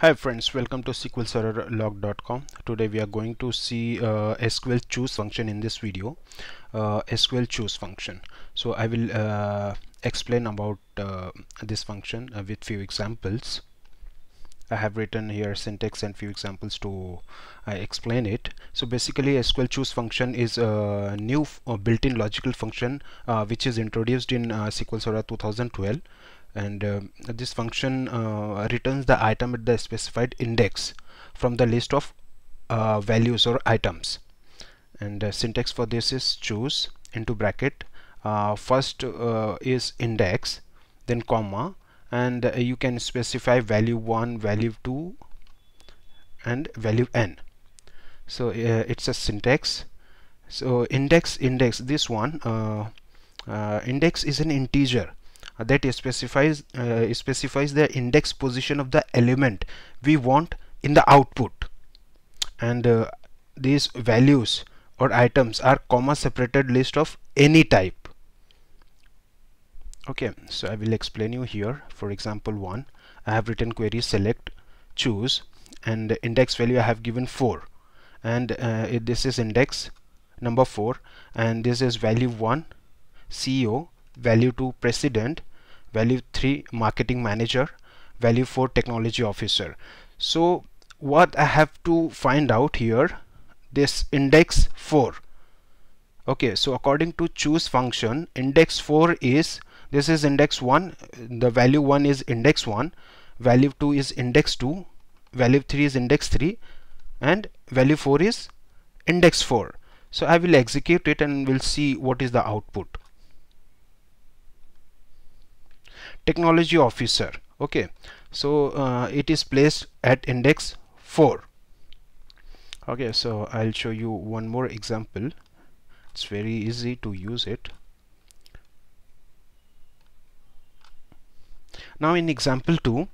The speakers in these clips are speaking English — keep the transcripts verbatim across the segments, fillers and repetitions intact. Hi friends, welcome to S Q L Server Log dot com. Today we are going to see uh, S Q L Choose function in this video. Uh, S Q L Choose function. So I will uh, explain about uh, this function uh, with few examples. I have written here syntax and few examples to uh, explain it. So basically S Q L Choose function is a new uh, built-in logical function uh, which is introduced in uh, S Q L Server twenty twelve, and uh, this function uh, returns the item at the specified index from the list of uh, values or items. And uh, syntax for this is choose into bracket, uh, first uh, is index, then comma, and uh, you can specify value one, value two and value n. So uh, it's a syntax. So index index this one uh, uh, index is an integer that specifies uh, specifies the index position of the element we want in the output, and uh, these values or items are comma separated list of any type. Okay, so I will explain you here. For example one, I have written query select choose, and index value I have given four, and uh, it, this is index number four, and this is value one C E O, value two president, value three marketing manager, value four technology officer. So what I have to find out here, this index four. Okay, so according to choose function, index four is, this is index one, the value one is index one, value two is index two, value three is index three, and value four is index four. So I will execute it and we'll see what is the output. Technology officer. Okay, so uh, it is placed at index four. Okay, so I'll show you one more example. It's very easy to use it. Now in example two,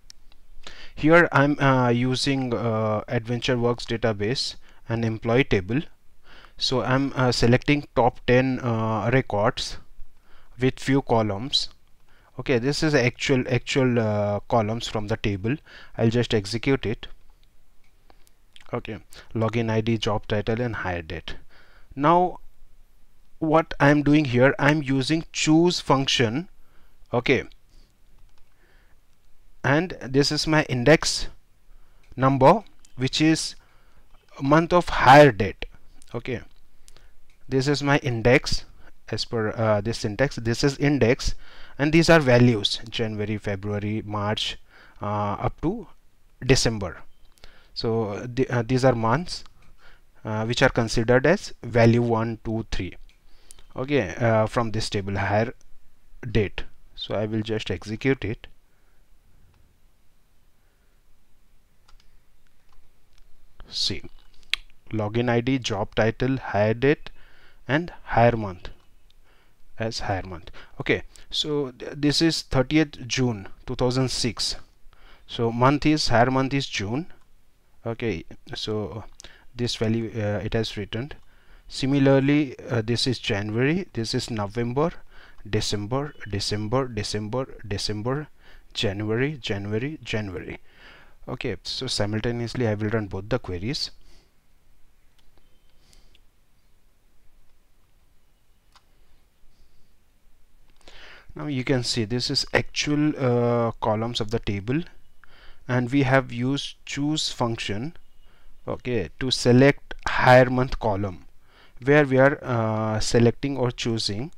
here I'm uh, using uh, AdventureWorks database and employee table. So I'm uh, selecting top ten uh, records with few columns. Okay, this is actual actual uh, columns from the table. I'll just execute it. Okay, login I D, job title and hire date. Now what I'm doing here, I'm using choose function. Okay, and this is my index number, which is month of hire date. Okay, this is my index as per uh, this syntax. This is index, and these are values January, February, March uh, up to December. So the, uh, these are months uh, which are considered as value one, two, three. Okay, uh, from this table hire date. So I will just execute it. See, login I D, job title, hire date and hire month as hire month. Okay, so th this is thirtieth June two thousand six. So month is, hire month is June. Okay, so this value uh, it has returned. Similarly uh, this is January, this is November, December, December, December, December, January, January, January. Okay, so simultaneously I will run both the queries. Now you can see this is actual uh, columns of the table, and we have used choose function, okay, to select hire month column, where we are uh, selecting or choosing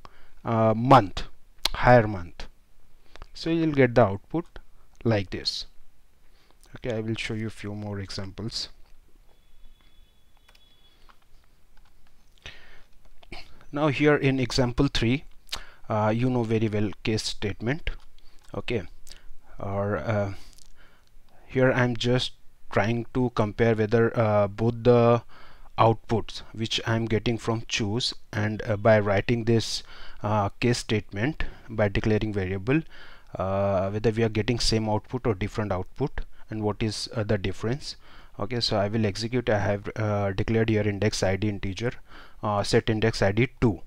uh, month, hire month. So you'll get the output like this. Okay, I will show you a few more examples. Now here in example three, uh, you know very well case statement. Okay, or uh, here I'm just trying to compare whether uh, both the outputs which I'm getting from choose, and uh, by writing this uh, case statement, by declaring variable, uh, whether we are getting same output or different output, and what is uh, the difference. Okay, so I will execute. I have uh, declared here index I D integer, uh, set index I D two.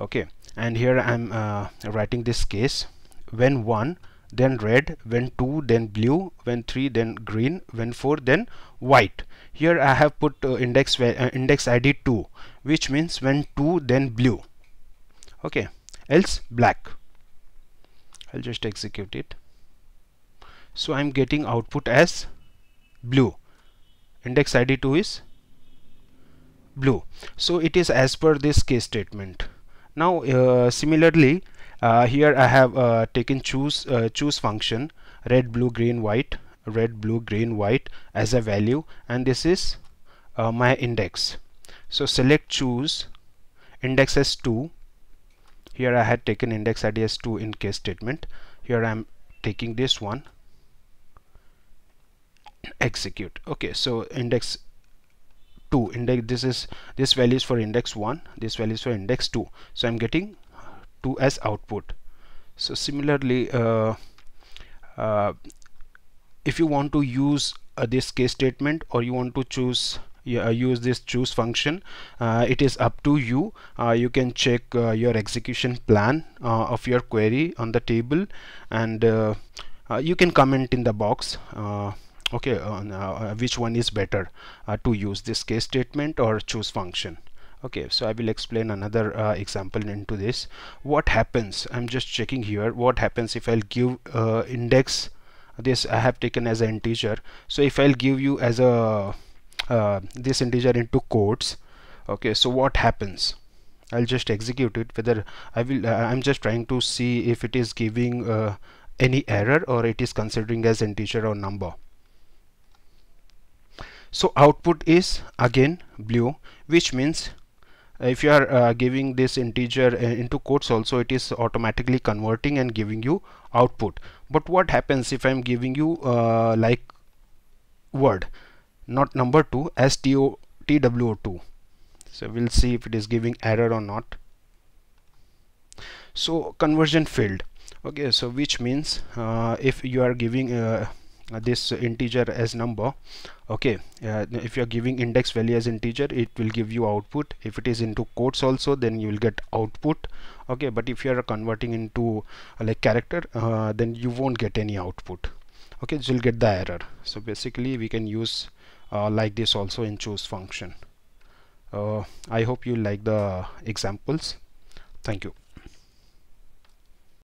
Okay, and here I'm uh, writing this case. When one, then red, when two, then blue, when three, then green, when four, then white. Here I have put uh, index uh, index I D two, which means when two, then blue. Okay, else black. I'll just execute it. So I'm getting output as blue. Index I D two is blue. So it is as per this case statement. Now uh, similarly uh, here I have uh, taken choose uh, choose function, red, blue, green, white, red, blue, green, white as a value, and this is uh, my index. So select choose, index as two. Here I had taken index I D as two in case statement. Here I am taking this one, execute. Okay, so index two, index, this is this value is for index one, this value is for index two, so I'm getting two as output. So similarly uh, uh, if you want to use uh, this case statement, or you want to choose uh, use this choose function, uh, it is up to you. Uh, you can check uh, your execution plan uh, of your query on the table, and uh, uh, you can comment in the box uh, okay uh, uh, which one is better uh, to use, this case statement or choose function. Okay, so I will explain another uh, example into this. What happens, I'm just checking here, what happens if I'll give uh, index, this I have taken as an integer, so if I'll give you as a uh, this integer into quotes. Okay, so what happens, I'll just execute it, whether I will uh, I'm just trying to see if it is giving uh, any error or it is considering as integer or number. So output is again blue, which means if you are uh, giving this integer uh, into quotes also, it is automatically converting and giving you output. But what happens if I am giving you uh, like word, not number two, as T W O two? So we'll see if it is giving error or not. So conversion failed. Okay, so which means uh, if you are giving uh, this integer as number, okay, uh, if you are giving index value as integer, it will give you output. If it is into quotes also, then you will get output. Okay, but if you are converting into uh, like character, uh, then you won't get any output. Okay, so you'll get the error. So basically we can use uh, like this also in choose function. uh, I hope you like the examples. Thank you.